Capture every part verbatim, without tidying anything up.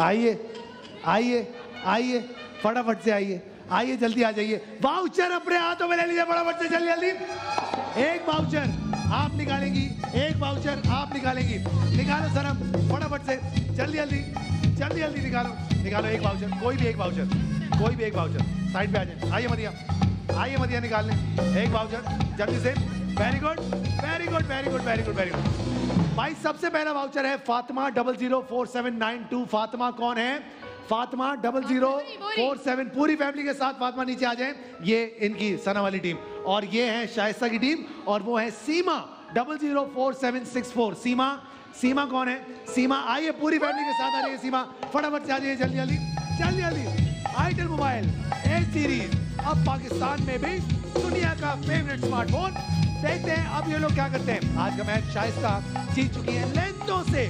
आइए आइए आइए फटाफट से आइए आइए जल्दी आ जाइए। वाउचर अपने हाथों में ले लीजिए फटाफट से, जल्दी जल्दी। एक वाउचर आप निकालेंगी, एक वाउचर आप निकालेंगी। निकालो सरम फटाफट से, जल्दी जल्दी जल्दी जल्दी निकालो निकालो। एक वाउचर, कोई भी एक वाउचर, कोई भी एक वाउचर। साइड पे आ जाए, आइए मदिया, आइए मदिया निकाल लें एक वाउचर जल्दी से। Very good very good very good very good very good. भाई सबसे पहला वाउचर है Fatima double zero four seven nine two. Fatima कौन है? Fatima double zero four seven. पूरी फैमिली के साथ फातिमा नीचे आ जाएं। ये इनकी सना वाली टीम और ये है शाइस्ता की टीम और वो है Seema double zero four seven six four. Seema Seema कौन है? सीमा आइए पूरी फैमिली के साथ आ जाइए। सीमा फटाफट से आ जाइए जल्दी जल्दी जल्दी जल्दी। आईटेल मोबाइल ए सीरीज अब पाकिस्तान में भी दुनिया का फेवरेट स्मार्टफोन। देखते हैं अब ये लोग क्या करते हैं। आज का मैच शाइस्ता जीत चुकी है, लेंथों से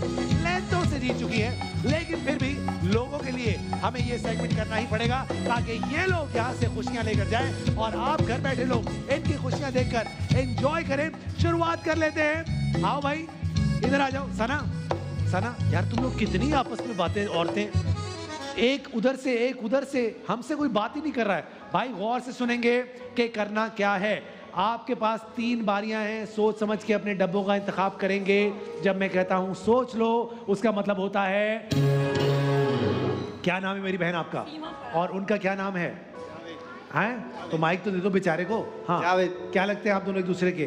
लेंथों से जीत चुकी है, लेकिन फिर भी लोगों के लिए हमें ये सेगमेंट करना ही पड़ेगा ताकि ये लोग यहाँ से खुशियाँ लेकर जाएं और आप घर बैठे लोग इनकी खुशियाँ देखकर एंजॉय करें। शुरुआत कर लेते हैं। आओ भाई इधर आ जाओ। सना सना यार तुम लोग कितनी आपस में बातें, औरतें एक उधर से एक उधर से, हमसे कोई बात ही नहीं कर रहा है। भाई गौर से सुनेंगे कि करना क्या है। आपके पास तीन बारियां हैं, सोच समझ के अपने डब्बों का इंतखाब करेंगे। जब मैं कहता हूं सोच लो उसका मतलब होता है। क्या नाम है मेरी बहन आपका और उनका क्या नाम है? हैं तो माइक तो दे दो बेचारे को। हाँ क्या लगते हैं आप दोनों एक दूसरे के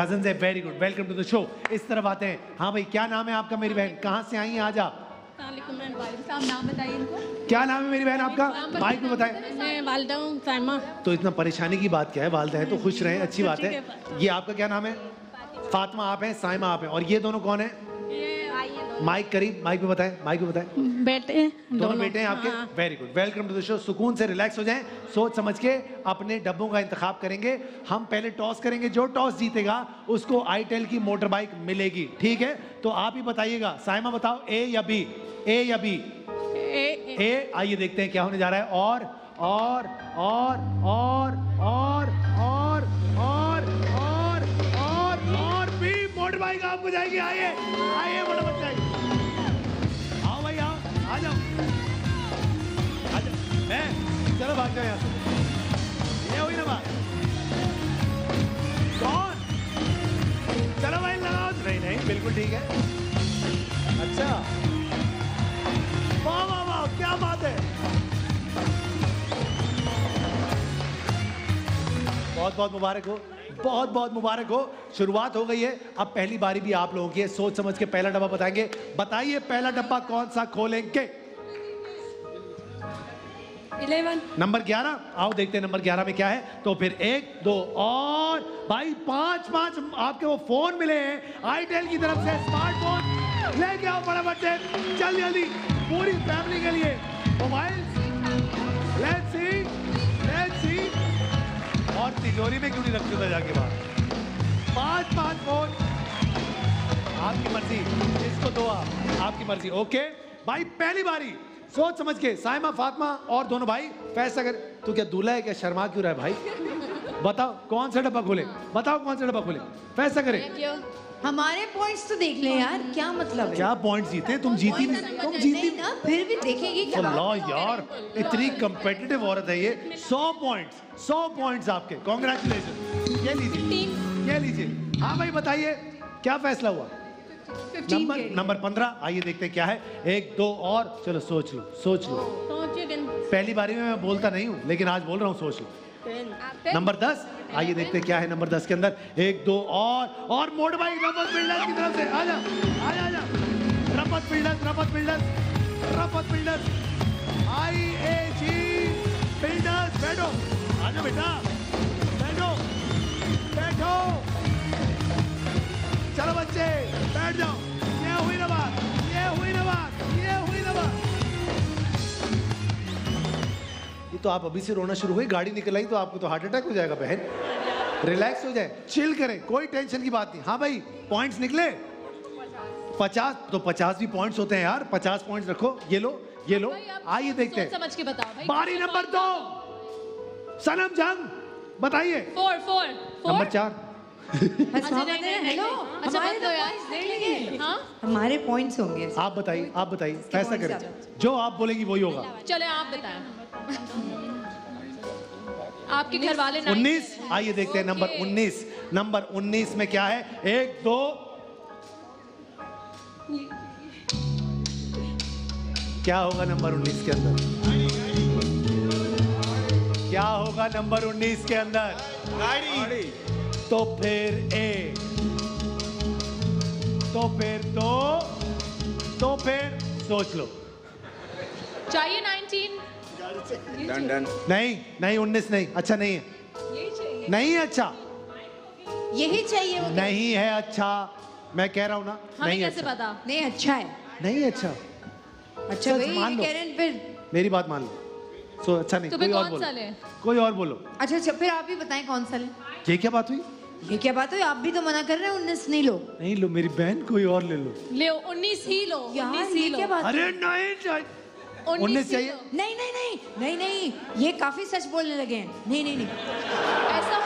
कजन है? Very good, welcome to the show. इस तरफ आते हैं। हाँ भाई क्या नाम है आपका? मेरी बहन कहाँ से आई है? आ जा। नाम बताइए इनको। क्या नाम है मेरी बहन आपका? माइक में बताएं। मैं वालिदा हूं साइमा। तो इतना परेशानी की बात क्या है, वालिदा है तो खुश रहें, अच्छी बात है। ये आपका क्या नाम है? फातिमा आप हैं, साइमा आप हैं और ये दोनों कौन है? माइक करीब, माइक में बताएं, माइक में बताएं। बेटे दोनों बेटे हैं आपके। Very good, welcome to the show. सुकून से रिलैक्स हो जाएं, सोच समझ के अपने डब्बों का इंतखाब करेंगे। हम पहले टॉस करेंगे, जो टॉस जीतेगा उसको आईटेल की मोटर बाइक मिलेगी। ठीक है तो आप ही बताइएगा। साइमा बताओ ए या बी? ए या बी? ए। आइए देखते हैं क्या होने जा रहा है। और और और और और और और और और और बी। मोटर बाइक आपको जाएगी। आइए आइए बड़ा बच्चा जाएगी। आओ भाई आओ, आ जाओ आ जाओ। मैं चलो भाग जाओ यहाँ से, ये हुई ना बात। कौन? चलो भाई लगाओ। नहीं नहीं बिल्कुल ठीक है। अच्छा वाह वाह वाह क्या बात है। बहुत बहुत मुबारक हो, बहुत बहुत मुबारक हो। शुरुआत हो गई है, अब पहली बारी भी आप लोगों की है। सोच समझ के पहला डब्बा बताएंगे। बताइए पहला डब्बा कौन सा खोलेंगे? इलेवन। नंबर ग्यारह। आओ देखते हैं नंबर ग्यारह में क्या है। तो फिर एक दो और भाई पांच पांच आपके वो फोन मिले हैं आईटेल की तरफ से। स्मार्टफोन लेके आओ फटाफट से जल्दी जल्दी पूरी फैमिली के लिए mobile. Let's see let's see. और तिजोरी में क्यों नहीं रखते हो जाके बाहर? पांच पांच फोन आपकी मर्जी, इसको दो आप, आपकी मर्जी। ओके भाई पहली बारी सोच समझ के। साइमा फातिमा और दोनों भाई फैसला कर। तू क्या दूल्हा है क्या? शर्मा क्यों रहा है भाई? बताओ कौन सा डब्बा खोले, बताओ कौन सा डब्बा खोले, फैसला करें। हमारे पॉइंट्स तो देख ले यार, क्या मतलब है? क्या पॉइंट्स जीते? तुम जीती नहीं, तुम जीती ना, फिर भी देखेंगे क्या। अल्लाह यार इतनी कम्पिटिटिव औरत है ये। सौ पॉइंट्स, सौ पॉइंट्स आपके, कॉन्ग्रेचुलेशन। ये लीजिए ये लीजिए। हाँ भाई बताइए क्या फैसला हुआ? नंबर नंबर पंद्रह। आइए देखते हैं क्या है। एक दो और चलो सोच लो सोच लो। पहली बारी में मैं बोलता नहीं हूँ लेकिन आज बोल रहा हूँ सोच लो। नंबर दस। आइए देखते हैं क्या है नंबर दस के अंदर। एक दो और और मोड भाई रफत बिल्डर्स की तरफ से। आजा आजा आजा। Rafat builders Rafat builders Rafat builders I A G builders. बैठो आजा बेटा, बैठो बैठो। चलो बच्चे बैठ जाओ। ये हुई ना बात, ये हुई ना बात, ये हुई ना बात। ये तो आप अभी से रोना शुरू हुई, गाड़ी निकल आई तो आपको तो हार्ट अटैक हो जाएगा बहन। रिलैक्स हो जाए, चिल करें, कोई टेंशन की बात नहीं। हाँ भाई पॉइंट्स निकले पचास, तो पचास भी पॉइंट्स होते हैं यार। पचास पॉइंट्स रखो, ये लो ये लो। आइए देखते हैं, समझ के बताओ भाई। बारी नंबर दो सनम जंग, बताइए। नंबर चार। हेलो अच्छा बंद हो यार देख लेंगे। हाँ हमारे पॉइंट्स होंगे। आप बताइए आप बताइए फैसला करें, जो आप बोलेगी वही होगा। चले आप बताएं। आपके घर वाले उन्नीस, आइए देखते हैं नंबर उन्नीस। नंबर उन्नीस में क्या है? एक दो क्या होगा नंबर उन्नीस के अंदर? क्या होगा नंबर उन्नीस के अंदर? गाड़ी। तो फिर एक, तो फिर दो, तो फिर सोच लो। चाहिए नाइनटीन? Done done. नहीं नहीं उन्नीस नहीं, अच्छा नहीं है, यही चाहिए। नहीं अच्छा यही चाहिए। नहीं है अच्छा, मैं कह रहा हूँ ना। हमें कैसे पता? नहीं अच्छा है। नहीं अच्छा अच्छा मान लो, मेरी बात मान लो। सो अच्छा नहीं, कोई और बोलो, कोई और बोलो। अच्छा अच्छा फिर आप ही बताएं कौन सा लें। ये क्या बात हुई, ये क्या बात हुई? आप भी तो मना कर रहे हैं उन्नीस नहीं लो। नहीं लो मेरी बहन, कोई और ले लो। ले उन्नीस ही लो यार, ये क्या बात? अरे नहीं उन्नीस चाहिए। नहीं नहीं नहीं नहीं नहीं ये काफी सच बोलने लगे हैं। नहीं नहीं नहीं ऐसा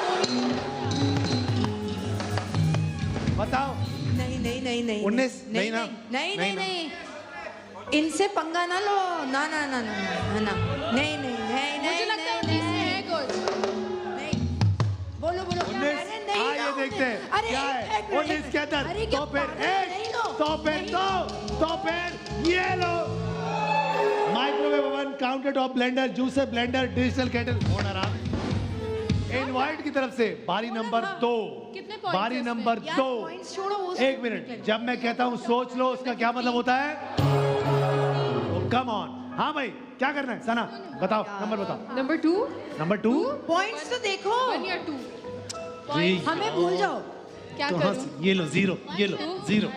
बताओ। नहीं नहीं नहीं नहीं उन्नीस नहीं ना, नहीं नहीं नहीं इनसे पंगा ना लो। ना ना ना ना ना नहीं नहीं नहीं बोलो बोलो। अरे नहीं, आइए देखते हैं। अरे उन्नीस के अंदर तो फिर एक, तो फिर दो, तो फिर ये लो। Microwave oven, counter top, blender, juicer, blender, digital kettle, होना राम। इनवाइट की तरफ से बारी नंबर दो। बारी नंबर दो। एक मिनट, जब मैं कहता हूँ सोच लो उसका क्या मतलब होता है? Come on. हाँ भाई क्या करना है सना, बताओ नंबर बताओ। Number two. Number two points तो देखो। टू हमें भूल जाओ क्या तो करूं? ये लो जीरो, ये लो जीरो,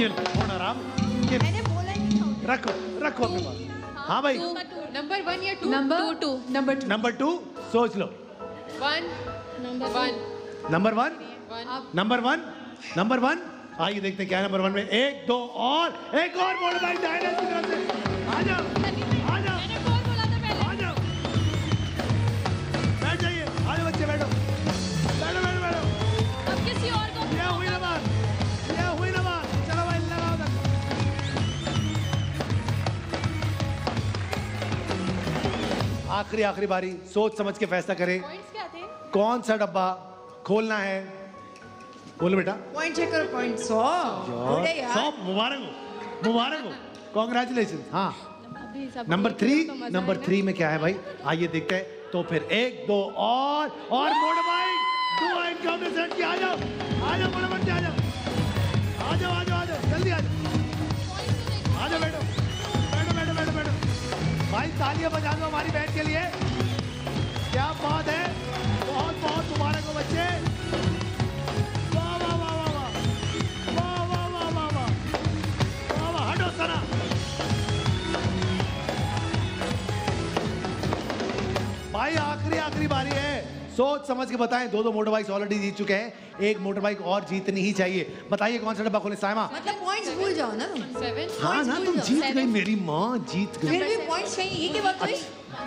ये लो थोड़ा आराम। मैंने बोला नहीं, रखो रखो अपने पास। हाँ भाई नंबर वन या two? Number two. Number two. Number two सोच लो। One number one. Number one number one number one आइए देखते हैं क्या नंबर वन में। एक दो और एक और बोलो भाई। आ जाओ आ जाओ आ जाओ बैठ जाइए। आ जाओ बच्चे बैठो बैठो बैठो बैठो। अब किसी और को ये हुई ना बात, ये हुई ना बात। चलो भाई लगाओ तक। आखिरी आखिरी बारी, सोच समझ के फैसला करें। पॉइंट्स क्या थे? कौन सा डब्बा खोलना है? बोलो बेटा। पॉइंट चेक करो। पॉइंट सौ सौ। मुबारक हो मुबारक हो, कॉन्ग्रेचुलेशन। हाँ नंबर थ्री। नंबर थ्री में क्या है भाई? आइए देखते हैं। तो फिर एक दो और और मोड़ भाई की। आ जाओ आ जाओ मोड़ आ जाओ आ जाओ आ जाओ आ जाओ जल्दी आ जाओ आ जाओ बैठो बैठो बैठो बैठो बैठो भाई। तालियां बजा दो हमारी बहन के लिए। क्या बात है, बहुत बहुत मुबारक हो बच्चे। भाई आखिरी आखिरी बारी है, सोच समझ के बताएं। दो दो मोटर बाइक ऑलरेडी जीत चुके हैं, एक मोटर बाइक और जीतनी ही चाहिए। बताइए कौन सा डब्बा खोले? सायमा मतलब पॉइंट्स भूल जाओ ना तुम। हाँ ना तुम जीत गई मेरी माँ, जीत गई। फिर भी पॉइंट्स चाहिए। ये बात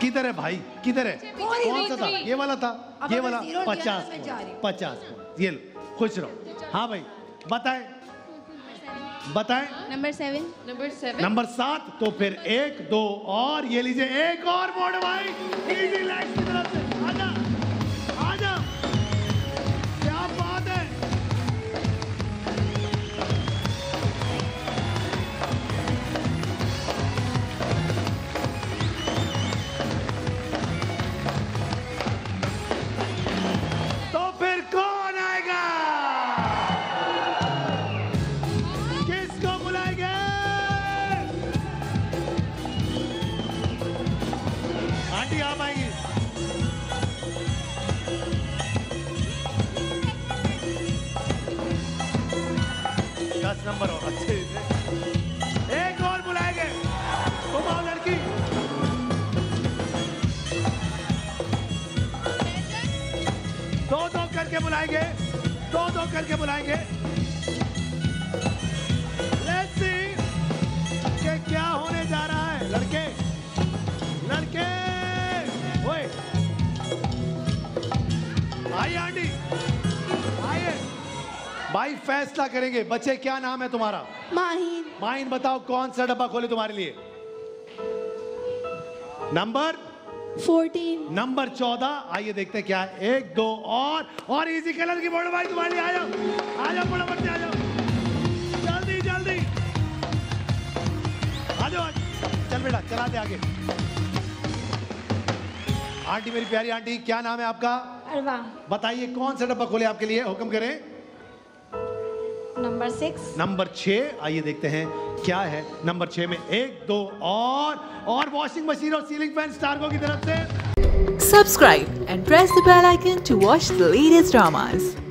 किधर है भाई, किधर है? कौन सा था? ये वाला था, ये वाला। पचास पचास ये लो, खुश रहो। हाँ भाई बताएं बताएं। Number seven. Number seven. Number सात। तो फिर एक दो और ये लीजिए एक और बोर्ड भाई। इजी लाइफ की तरफ से आजा आजा। क्या बात है, तो फिर कौन आएगा? नंबर हो अच्छे। एक और बुलाएंगे, तुम आओ लड़की। दो दो करके बुलाएंगे, दो दो करके बुलाएंगे। लेट्स सी कि क्या होने जा रहा है। लड़के लड़के ओए आइए आंटी आइए। भाई फैसला करेंगे। बच्चे क्या नाम है तुम्हारा? माहिन। माहिन बताओ कौन सा डब्बा खोले तुम्हारे लिए? नंबर चौदह। नंबर चौदह। आइए देखते हैं क्या है। एक दो और और इजी कलर की बोर्ड भाई तुम्हारे लिए। आ जाओ आ जाओ बड़ा बच्चे आ जाओ जल्दी जल्दी आ जाओ। चल बेटा चला दे आगे। आंटी मेरी प्यारी आंटी क्या नाम है आपका? अरवा। बताइए कौन सा डब्बा खोले आपके लिए? हुक्म करें। Number six. नंबर छह। आइए देखते हैं क्या है नंबर छह में। एक दो और और वॉशिंग मशीन और सीलिंग फैन स्टार्को की तरफ से। Subscribe and press the bell icon to watch the latest dramas.